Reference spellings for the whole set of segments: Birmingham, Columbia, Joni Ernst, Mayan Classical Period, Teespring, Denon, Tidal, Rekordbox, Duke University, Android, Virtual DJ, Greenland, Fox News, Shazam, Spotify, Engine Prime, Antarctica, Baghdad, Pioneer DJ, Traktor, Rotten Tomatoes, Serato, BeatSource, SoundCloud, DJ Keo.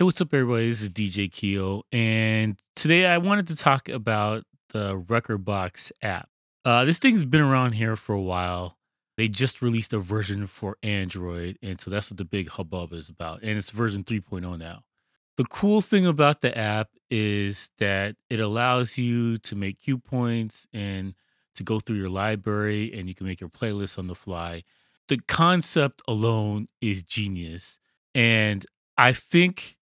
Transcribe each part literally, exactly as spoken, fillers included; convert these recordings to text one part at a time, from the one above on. Hey, what's up, everybody? This is D J Keo, and today I wanted to talk about the Rekordbox app. Uh, this thing's been around here for a while. They just released a version for Android, and so that's what the big hubbub is about, and it's version three point oh now. The cool thing about the app is that it allows you to make cue points and to go through your library, and you can make your playlist on the fly. The concept alone is genius, and I think,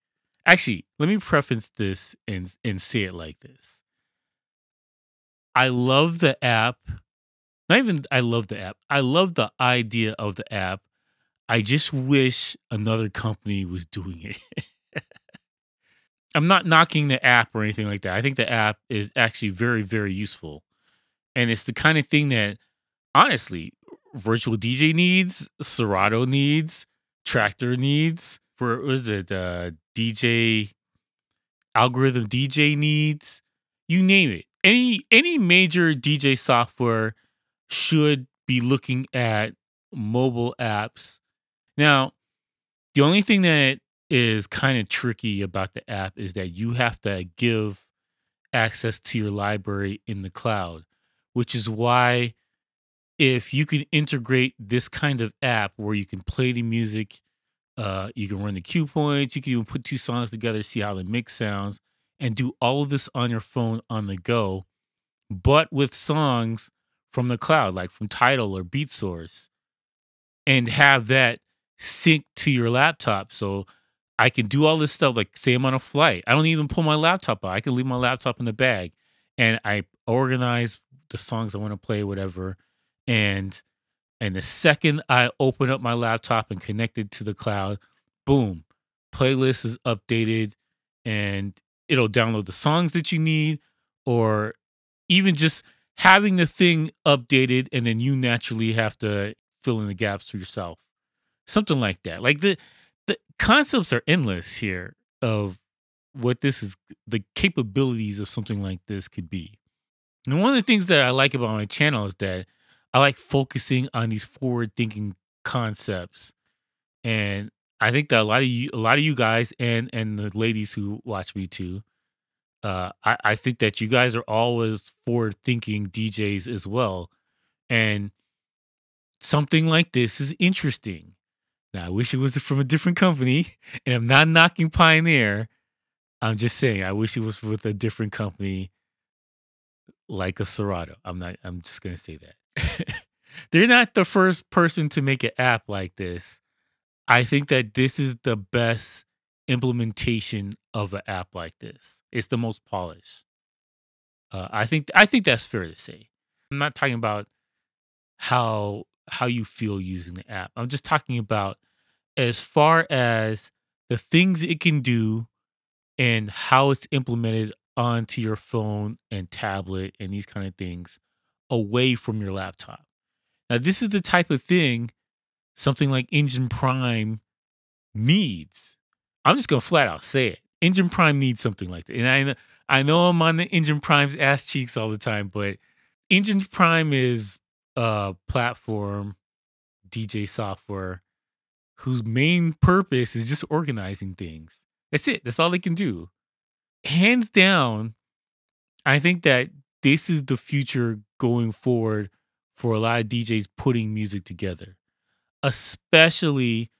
actually, let me preface this and, and say it like this. I love the app. Not even I love the app. I love the idea of the app. I just wish another company was doing it. I'm not knocking the app or anything like that. I think the app is actually very, very useful. And it's the kind of thing that, honestly, Virtual D J needs, Serato needs, Traktor needs, for, what is it, uh, D J, algorithm D J needs, you name it. Any, any major D J software should be looking at mobile apps. Now, the only thing that is kind of tricky about the app is that you have to give access to your library in the cloud, which is why if you can integrate this kind of app where you can play the music, Uh, you can run the cue points. You can even put two songs together, see how the mix sounds, and do all of this on your phone on the go, but with songs from the cloud, like from Tidal or BeatSource, and have that sync to your laptop. So I can do all this stuff, like say I'm on a flight. I don't even pull my laptop out. I can leave my laptop in the bag, and I organize the songs I want to play, whatever, and... And the second I open up my laptop and connect it to the cloud, boom, playlist is updated and it'll download the songs that you need, or even just having the thing updated and then you naturally have to fill in the gaps for yourself. Something like that. Like the, the concepts are endless here of what this is, the capabilities of something like this could be. And one of the things that I like about my channel is that I like focusing on these forward-thinking concepts, and I think that a lot of you, a lot of you guys, and and the ladies who watch me too, uh, I, I think that you guys are always forward-thinking D Js as well, and something like this is interesting. Now, I wish it was from a different company, and I'm not knocking Pioneer. I'm just saying I wish it was with a different company, like a Serato. I'm not. I'm just gonna say that. They're not the first person to make an app like this. I think that this is the best implementation of an app like this. It's the most polished. Uh, I think I think that's fair to say. I'm not talking about how how you feel using the app. I'm just talking about as far as the things it can do and how it's implemented onto your phone and tablet and these kind of things, away from your laptop. Now, this is the type of thing something like Engine Prime needs. I'm just going to flat out say it. Engine Prime needs something like that. And I, I know I'm on the Engine Prime's ass cheeks all the time, but Engine Prime is a platform, D J software, whose main purpose is just organizing things. That's it. That's all they can do. Hands down, I think that this is the future going forward for a lot of D Js putting music together, especially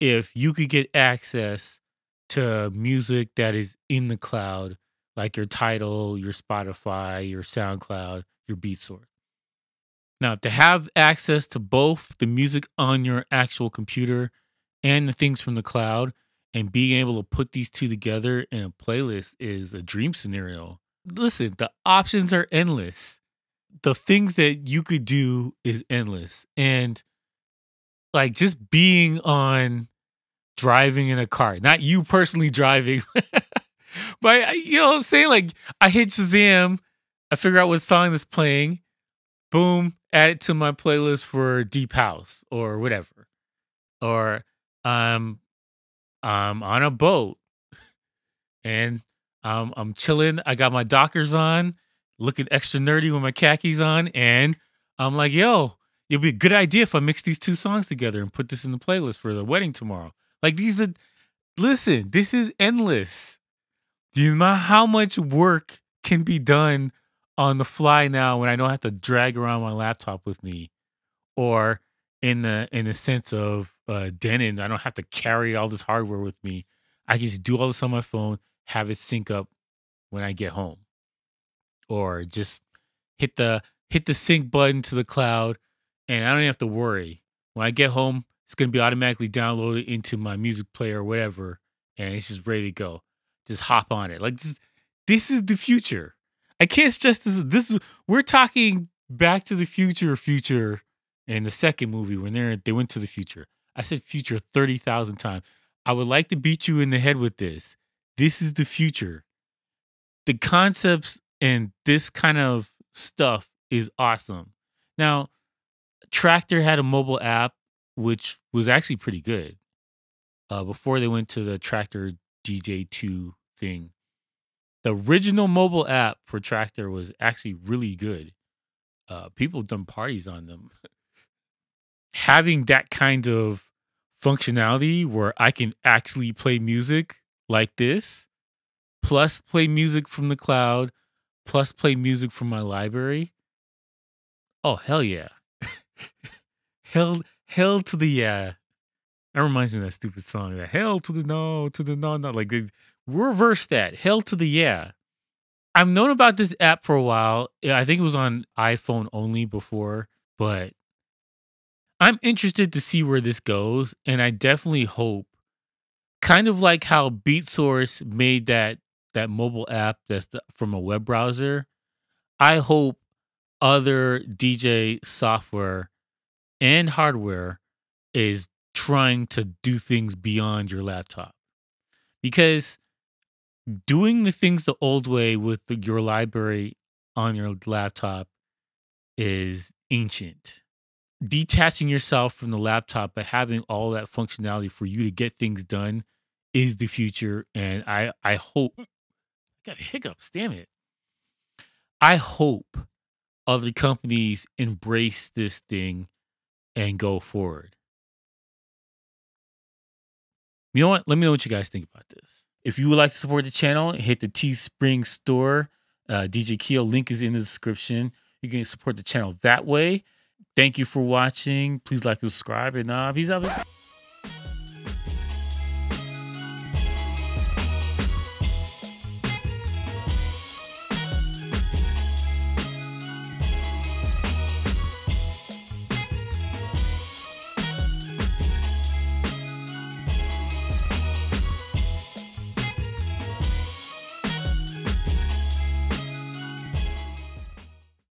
if you could get access to music that is in the cloud, like your Tidal, your Spotify, your SoundCloud, your BeatSource. Now, to have access to both the music on your actual computer and the things from the cloud and being able to put these two together in a playlist is a dream scenario. Listen, the options are endless. The things that you could do is endless. And like just being on driving in a car, not you personally driving, but I, you know what I'm saying? Like I hit Shazam, I figure out what song that's playing, boom, add it to my playlist for Deep House or whatever. Or um, I'm on a boat and Um, I'm chilling. I got my Dockers on, looking extra nerdy with my khakis on. And I'm like, yo, it'd be a good idea if I mix these two songs together and put this in the playlist for the wedding tomorrow. Like these, the listen, this is endless. Do you know how much work can be done on the fly now when I don't have to drag around my laptop with me, or in the in the sense of uh, Denon, I don't have to carry all this hardware with me. I can just do all this on my phone, have it sync up when I get home, or just hit the hit the sync button to the cloud, and I don't even have to worry. When I get home, it's gonna be automatically downloaded into my music player or whatever, and it's just ready to go. Just hop on it. Like just, this is the future. I can't stress this. This is, we're talking Back to the Future, future, in the second movie when they they went to the future. I said future thirty thousand times. I would like to beat you in the head with this. This is the future. The concepts and this kind of stuff is awesome. Now, Traktor had a mobile app which was actually pretty good uh, before they went to the Traktor D J two thing. The original mobile app for Traktor was actually really good. Uh, people have done parties on them. Having that kind of functionality where I can actually play music like this, plus play music from the cloud, plus play music from my library. Oh, hell yeah. hell, hell to the yeah. That reminds me of that stupid song. That hell to the no, to the no, not like this. Reverse that. Hell to the yeah. I've known about this app for a while. I think it was on iPhone only before, but I'm interested to see where this goes. And I definitely hope, kind of like how BeatSource made that that mobile app that's the, from a web browser, I hope other D J software and hardware is trying to do things beyond your laptop. Because doing the things the old way with the, your library on your laptop is ancient. Detaching yourself from the laptop but having all that functionality for you to get things done is the future. And I, I hope... I got hiccups, damn it. I hope other companies embrace this thing and go forward. You know what? Let me know what you guys think about this. If you would like to support the channel, hit the Teespring store. Uh, D J Keo link is in the description. You can support the channel that way. Thank you for watching. Please like and subscribe. And uh, peace out.